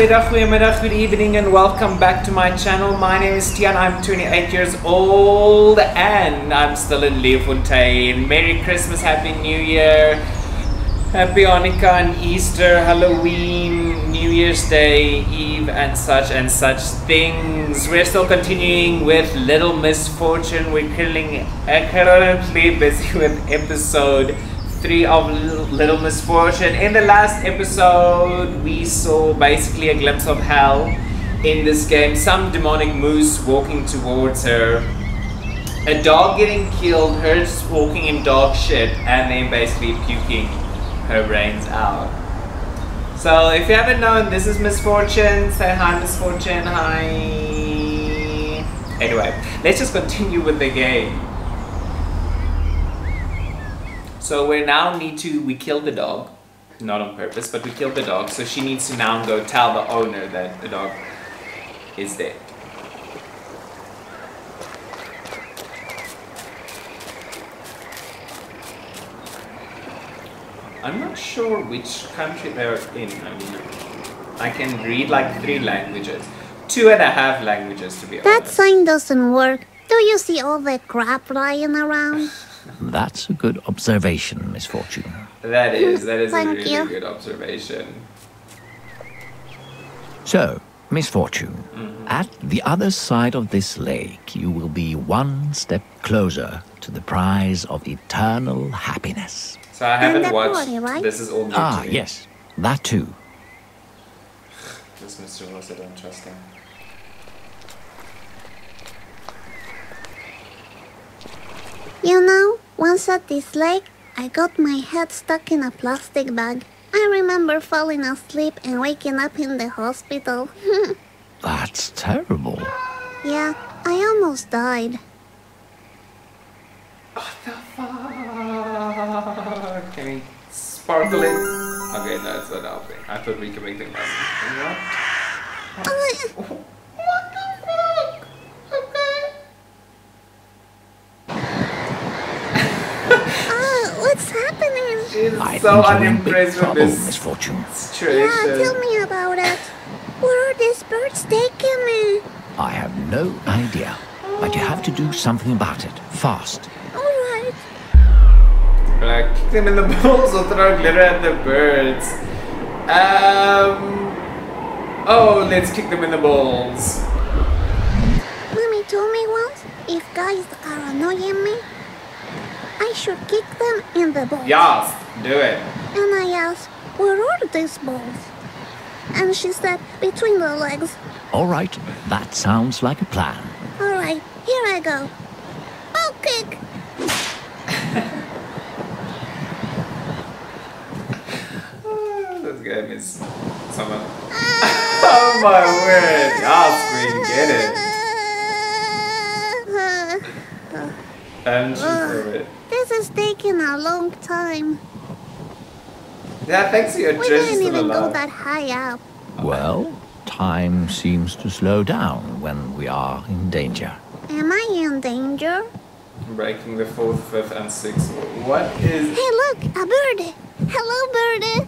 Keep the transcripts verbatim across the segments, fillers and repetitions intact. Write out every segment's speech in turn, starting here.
Goeiedag, goeiemiddag, good evening and welcome back to my channel. My name is Tian, I'm twenty-eight years old and I'm still in Leofontein. Merry Christmas, Happy New Year, Happy Hanukkah and Easter, Halloween, New Year's Day, Eve and such and such things. We're still continuing with Little Misfortune. We're currently busy with episode three of Little Misfortune. In the last episode, we saw basically a glimpse of hell in this game. Some demonic moose walking towards her, a dog getting killed, her just walking in dog shit, and then basically puking her brains out. So if you haven't known, this is Misfortune. Say hi, Misfortune. Hi. Anyway, let's just continue with the game. So we now need to, we killed the dog, not on purpose, but we killed the dog. So she needs to now go tell the owner that the dog is dead. I'm not sure which country they're in. I mean, I can read like three languages, two and a half languages to be honest. That sign doesn't work. Do you see all that crap lying around? That's a good observation, Misfortune. That is, that is a really good observation. So, Misfortune, mm-hmm. At the other side of this lake, you will be one step closer to the prize of eternal happiness. So I haven't watched, body, right? This is all new Ah, to yes, that too. This Mister Ross, I don't trust him. You know, once at this lake, I got my head stuck in a plastic bag. I remember falling asleep and waking up in the hospital. That's terrible. Yeah, I almost died. What the fuck? Can we sparkle it? Okay, no, it's not helping. I thought we could make things happen. What? What? What the fuck? Okay. What's happening? She's I so unimpressed with this Misfortune situation. Yeah, tell me about it. Where are these birds taking me? I have no idea, but you have to do something about it, fast. All right. Like kick them in the balls or throw glitter at the birds. Um. Oh, let's kick them in the balls. Mommy told me once, if guys are annoying me, I should kick them in the balls. Yes, do it. And I asked, where are these balls? And she said, between the legs. All right, that sounds like a plan. All right, here I go. Ball kick. Oh, this game is someone. Oh my word! Yes, we get it. And she threw it. This is taking a long time. Yeah, thanks for your We didn't even go that high up. Well, time seems to slow down when we are in danger. Am I in danger? Breaking the fourth, fifth, and sixth. What is... Hey, look, a birdie. Hello, birdie.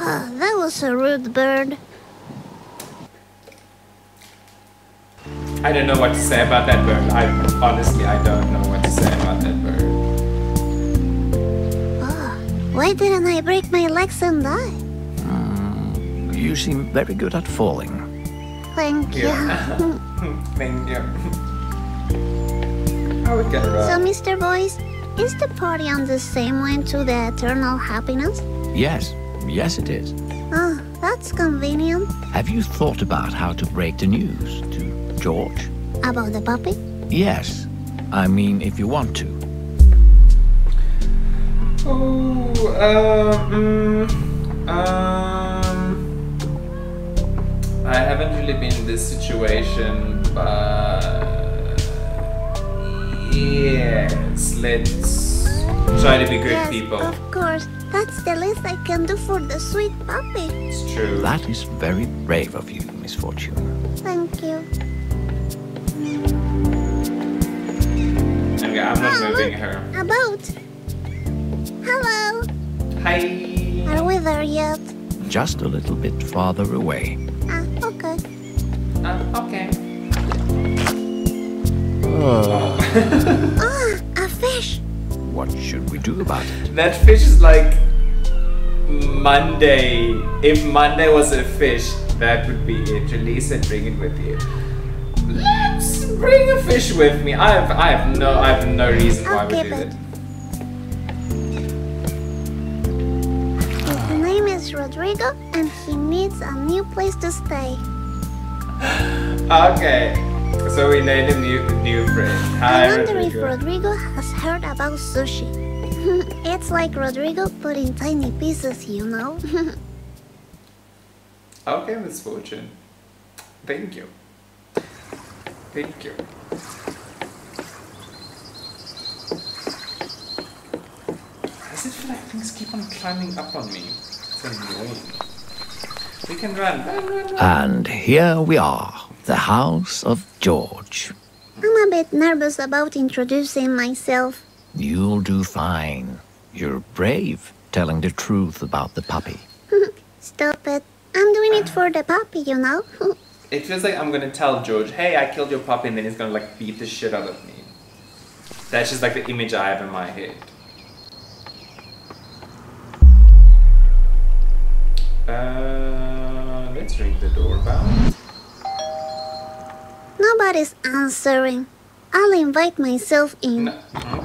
Oh, that was a rude bird. I don't know what to say about that bird. I honestly, I don't know what to say about that bird. Oh, why didn't I break my legs and die? Mm, you seem very good at falling. Thank you. Thank you. Oh, we can run. So, Mister Boyce, is the party on the same way to the eternal happiness? Yes, yes, it is. Oh, that's convenient. Have you thought about how to break the news to George? About the puppy? Yes. I mean, if you want to. Oh, uh, mm, um, I haven't really been in this situation, but yes, let's try to be good yes, people. Of course, that's the least I can do for the sweet puppy. It's true. That is very brave of you, Misfortune. Thank you. Okay, I'm not oh, moving look, her. A boat. Hello. Hi. Are we there yet? just a little bit farther away. Ah, uh, okay. Ah, uh, okay. Oh. Ah, a fish. What should we do about it? That fish is like Monday. If Monday was a fish, that would be it. Release and bring it with you. Let's bring a fish with me. I have, I have no, I have no reason why we do that. His name is Rodrigo, and he needs a new place to stay. Okay, so we need a new, new friend. Hi, I wonder Rodrigo. if Rodrigo has heard about sushi. It's like Rodrigo, but in tiny pieces, you know. Okay, Misfortune. Thank you. Thank you. Does it feel like things keep on climbing up on me? It's annoying. We can run. And here we are, the house of George. I'm a bit nervous about introducing myself. You'll do fine. You're brave, telling the truth about the puppy. Stop it. I'm doing it for the puppy, you know. It feels like I'm gonna tell George, hey, I killed your puppy, and then he's gonna like beat the shit out of me. That's just like the image I have in my head. Uh, let's ring the doorbell. Nobody's answering. I'll invite myself in. No.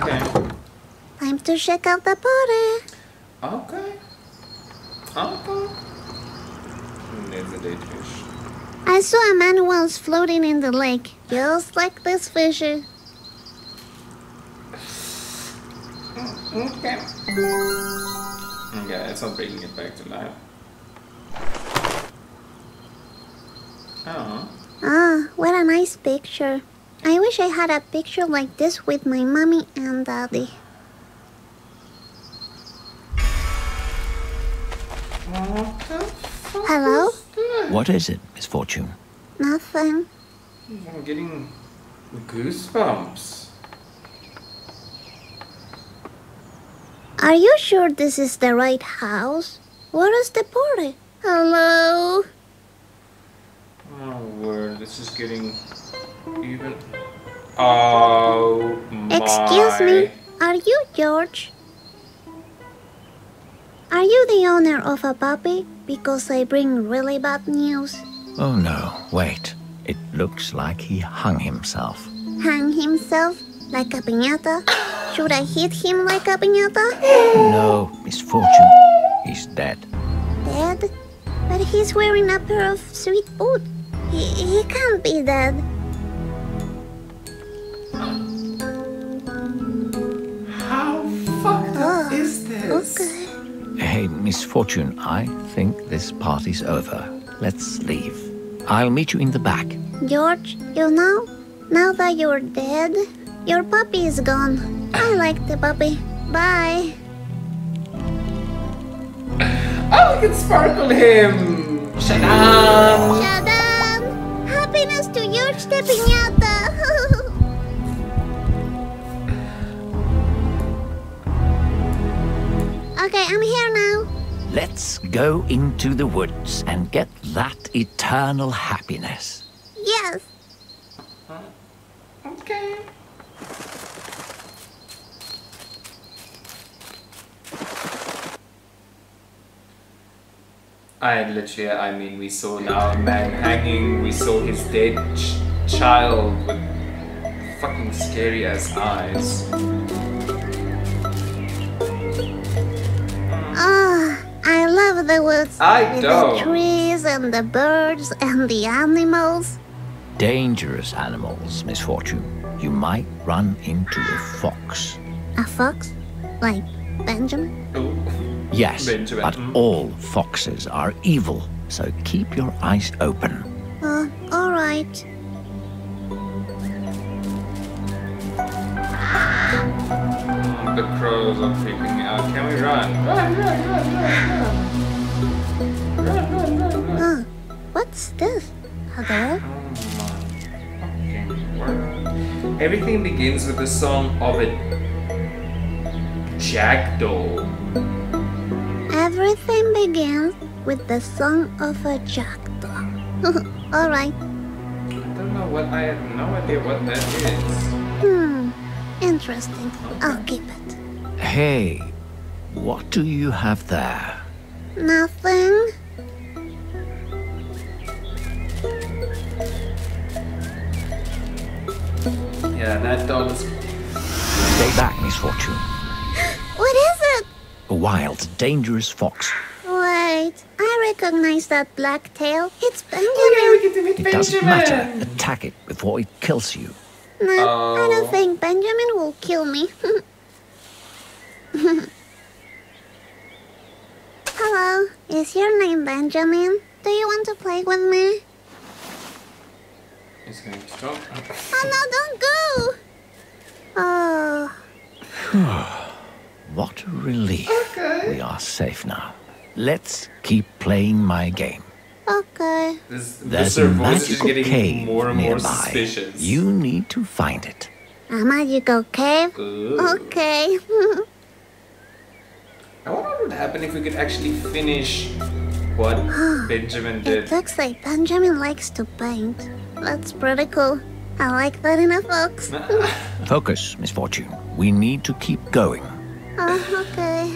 Okay. Time to check out the party. Okay. Okay. There's a dead fish. I saw a man once floating in the lake, just like this fisher. Okay. Okay, it's not bringing it back to life. Oh. Ah, what a nice picture. I wish I had a picture like this with my mommy and daddy. Hello? What is it, Misfortune? Nothing. I'm getting goosebumps. Are you sure this is the right house? Where is the party? Hello? Oh, word. This is getting even... Oh, my... Excuse me. Are you George? Are you the owner of a puppy? Because I bring really bad news. Oh no, wait. It looks like he hung himself. Hung himself? Like a piñata? Should I hit him like a piñata? No, Misfortune. He's dead. Dead? But he's wearing a pair of sweet boots. He, he can't be dead. How fucked up oh, is this? Okay. Hey, Misfortune, I think this party's over. Let's leave. I'll meet you in the back. George, you know, now that you're dead, your puppy is gone. I like the puppy. Bye. Oh, we can sparkle him. Shadam! Shadam! Happiness to George the Piñata. Okay, I'm here now. Let's go into the woods and get that eternal happiness. Yes. Okay. I literally, I mean, we saw now a man hanging. We saw his dead ch child with fucking scary ass eyes. The woods, I don't. The trees and the birds and the animals. Dangerous animals, Misfortune. You might run into a fox. A fox? Like Benjamin? Oh. Yes, Benjamin. But all foxes are evil, so keep your eyes open. Uh, all right. The crows are creeping out. Can we run? Run, run, run, run, run. Run, run, run, run. Oh, what's this? Hello? Oh, everything begins with the song of a jackdaw. Everything begins with the song of a jackdaw. Alright. I don't know what, I have no idea what that is. Hmm, interesting. I'll keep it. Hey, what do you have there? Nothing. Yeah, that dog's... Stay back, Misfortune. What is it? A wild, dangerous fox. Wait, I recognize that black tail. It's Benjamin. Oh, yeah, we get to meet Benjamin. It doesn't matter. Attack it before it kills you. No, oh. I don't think Benjamin will kill me. Hello, is your name Benjamin? Do you want to play with me? He's going to talk. Oh no, don't go! Oh. What a relief. Okay. We are safe now. Let's keep playing my game. Okay. This, There's a magical cave more and more nearby. Suspicious. You need to find it. A magical cave? Ooh. Okay. I wonder what would happen if we could actually finish what Benjamin did. It looks like Benjamin likes to paint. That's pretty cool. I like that in a fox. Focus, Misfortune. We need to keep going. Oh, okay.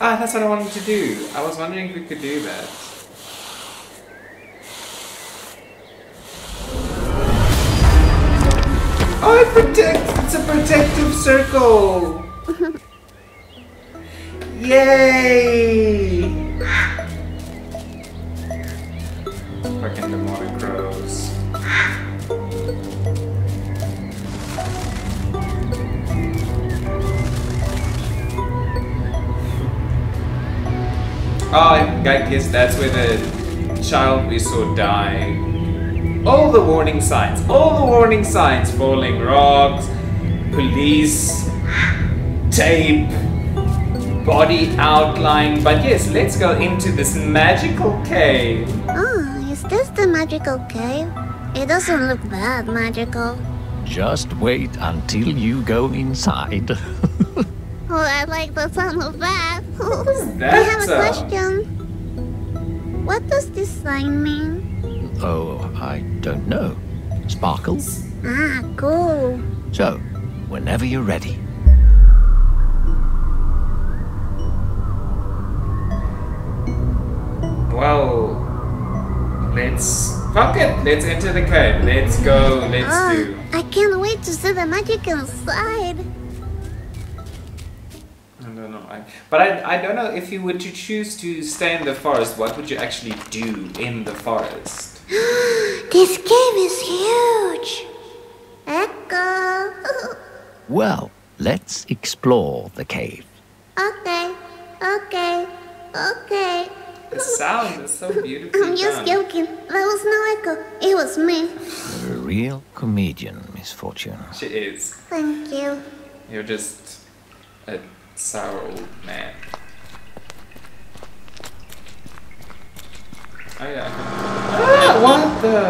Ah, that's what I wanted to do. I was wondering if we could do that. Oh, it protects! It's a protective circle! Yay! Fucking demonic crows. Oh, I guess that's where the child we saw die. All the warning signs, all the warning signs, falling rocks, police, tape, body outline. But yes, let's go into this magical cave. Oh, is this the magical cave? It doesn't look that magical. Just wait until you go inside. Oh, I like the sound of that. What is that? I have a question. What does this sign mean? Oh, I don't know. Sparkles? Ah, cool. So, whenever you're ready. Well, let's... Fuck it! Let's enter the cave. Let's go. Let's oh, do... I can't wait to see the magic inside. I don't know. I, but I, I don't know, if you were to choose to stay in the forest, what would you actually do in the forest? This cave is huge! Echo! Well, let's explore the cave. Okay, okay, okay. The sound is so beautiful. I'm just joking. There was no echo. It was me. You're a real comedian, Misfortune. She is. Thank you. You're just a sour old man. Oh, yeah. Ah, what the?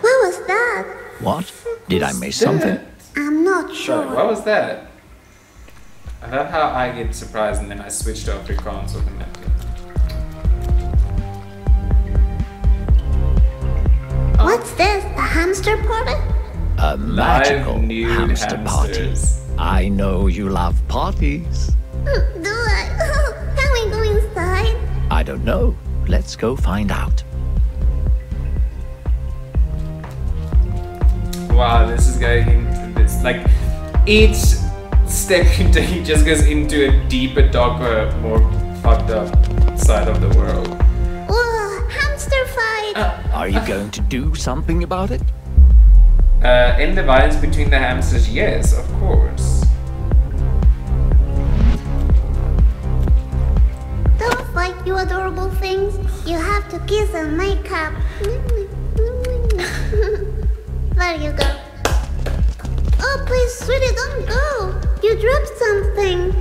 What was that? What? Did I miss something? I'm not sure. Sorry, what was that? I love how I get surprised and then I switch to Afrikaans automatically. Oh. What's this? A hamster party? A magical hamster party. I know you love parties. Do I? Can we go inside? I don't know. Let's go find out. Wow, this is going into this, like, each step you take just goes into a deeper, darker, more fucked up side of the world. Whoa, hamster fight! Uh, Are you uh, going to do something about it? Uh, end the violence between the hamsters, yes, of course. Don't fight, you adorable things. You have to kiss and make up. There you go. Oh, please, sweetie, don't go. You dropped something.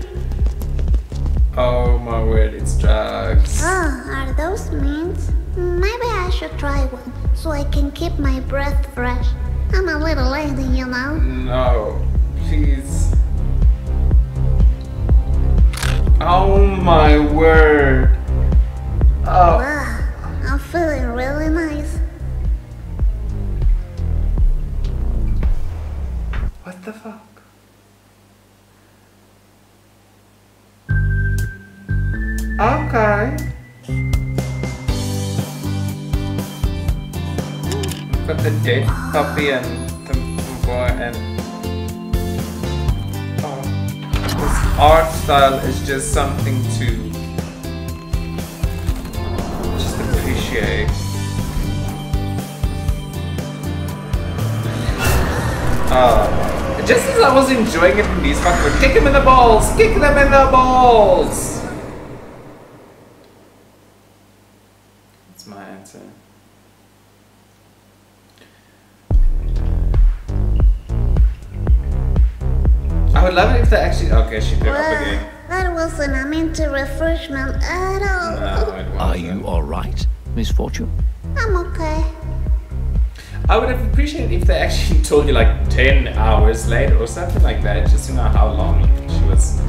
Oh, my word, it's drugs. Oh, are those mints? Maybe I should try one so I can keep my breath fresh. I'm a little lady, you know. No, please. Oh my word. Oh. Wow, I'm feeling really nice. What the fuck? Okay. I've got the dead puppy and the boy and... Oh. This art style is just something to just appreciate. Oh. Just as I was enjoying it in these fuckers, kick him in the balls! Kick them in the balls! I would love it if they actually. Okay, she picked well, up again. That wasn't a meant to refreshment at all. No, it wasn't. Are you alright, Misfortune? I'm okay. I would have appreciated if they actually told you like ten hours later or something like that, just to know how long she was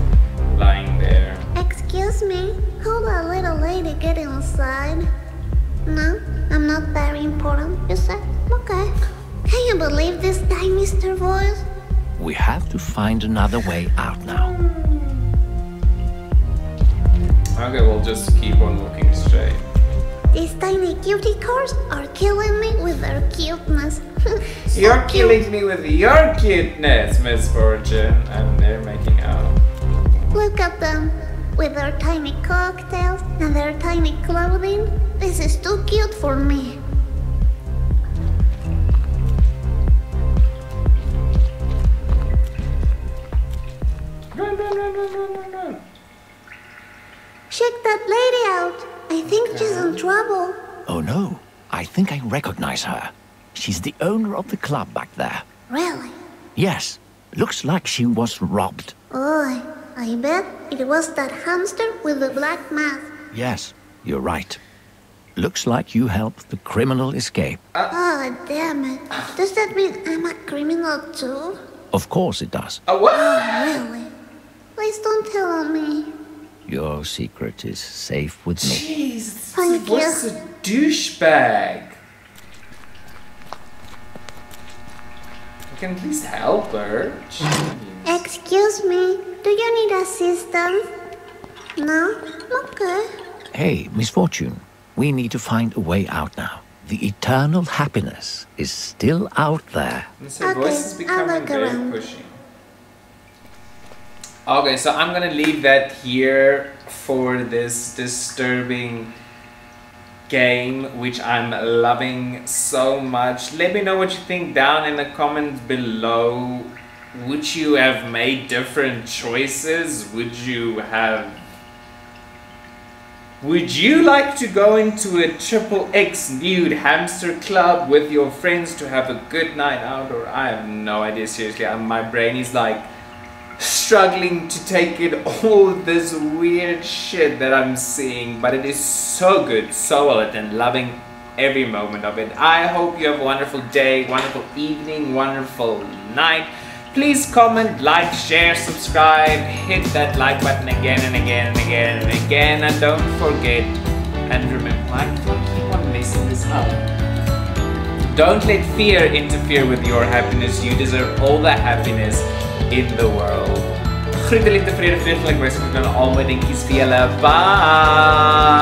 lying there. Excuse me, could that little lady get inside? No, I'm not very important, you said? Okay. Can you believe this guy, Mister Voice? We have to find another way out now. Okay, we'll just keep on looking straight. These tiny cutie cars are killing me with their cuteness. So You're cute. killing me with your cuteness, Misfortune. And they're making out. Look at them. With their tiny cocktails and their tiny clothing. This is too cute for me. Run, run, run, run, run, run, run. Check that lady out. I think yeah. she's in trouble. Oh no, I think I recognize her. She's the owner of the club back there. Really? Yes, looks like she was robbed. Oh, I bet it was that hamster with the black mask. Yes, you're right. Looks like you helped the criminal escape. Uh, oh, damn it. Does that mean I'm a criminal too? Of course it does. Uh, what? Oh, really? Please don't tell me. Your secret is safe with me. Jeez, Thank what's you. a douchebag? You can please help her. Jeez. Excuse me, do you need assistance? No? Okay. Hey, Misfortune, we need to find a way out now. The eternal happiness is still out there. So okay, voice is becoming very pushy. Okay, so I'm gonna leave that here for this disturbing game, which I'm loving so much. Let me know what you think down in the comments below. Would you have made different choices? Would you have... Would you like to go into a triple X nude hamster club with your friends to have a good night out? Or I have no idea, seriously. My brain is like... struggling to take in all this weird shit that I'm seeing, but it is so good, so well written, loving every moment of it. I hope you have a wonderful day, wonderful evening, wonderful night. Please comment, like, share, subscribe, hit that like button again and again and again and again, and don't forget and remember, I keep on messing this up. Don't let fear interfere with your happiness. You deserve all the happiness in the world. Groeten, liefde, vrede, vreugde, like rest van allemaal dinkies vir julle. Bye!